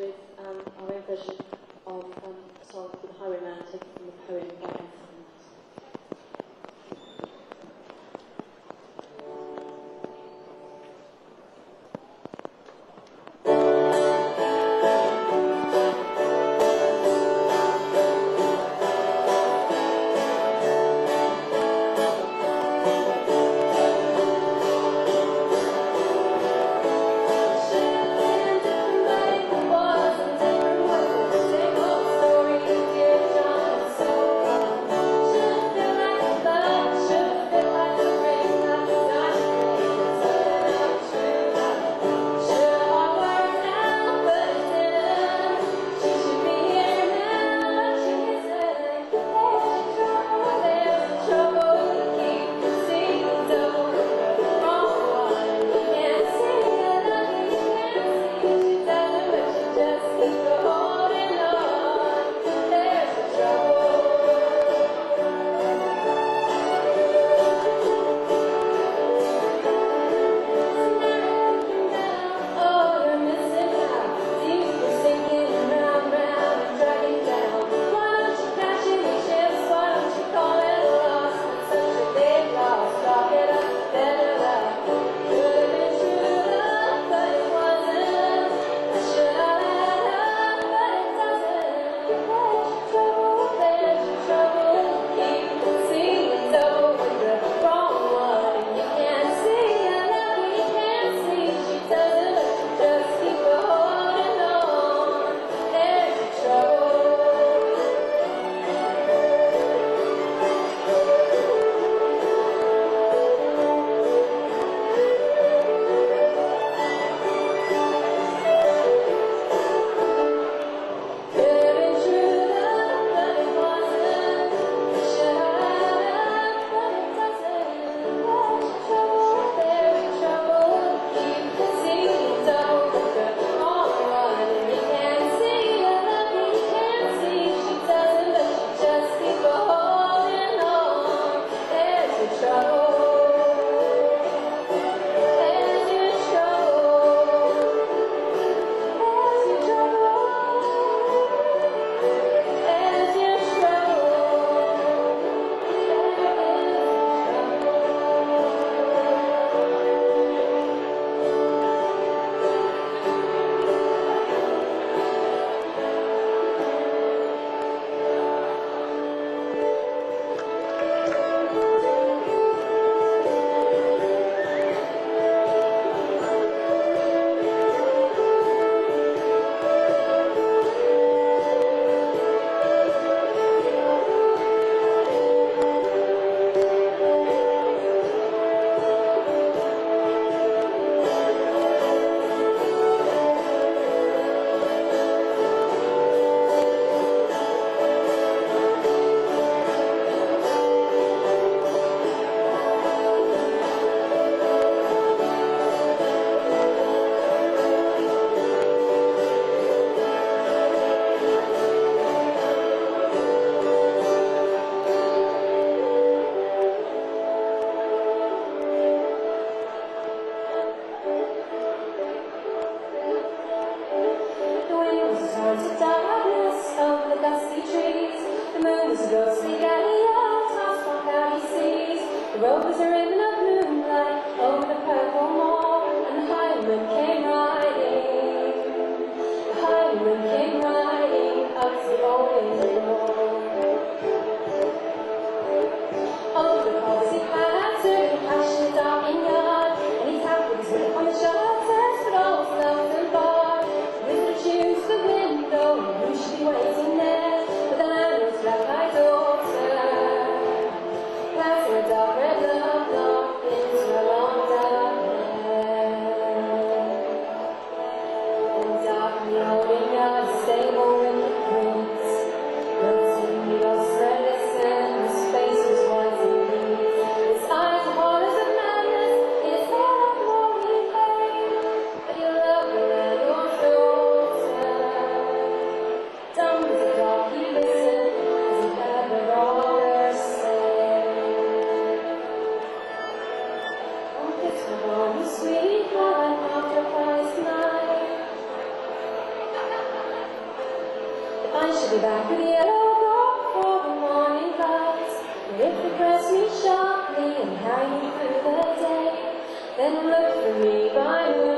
with our own version of Song for the Highwayman, taken from the poem by Anson. should be back at the yellow door for the morning lights. And if you press me sharply and hanging through the day, then look for me by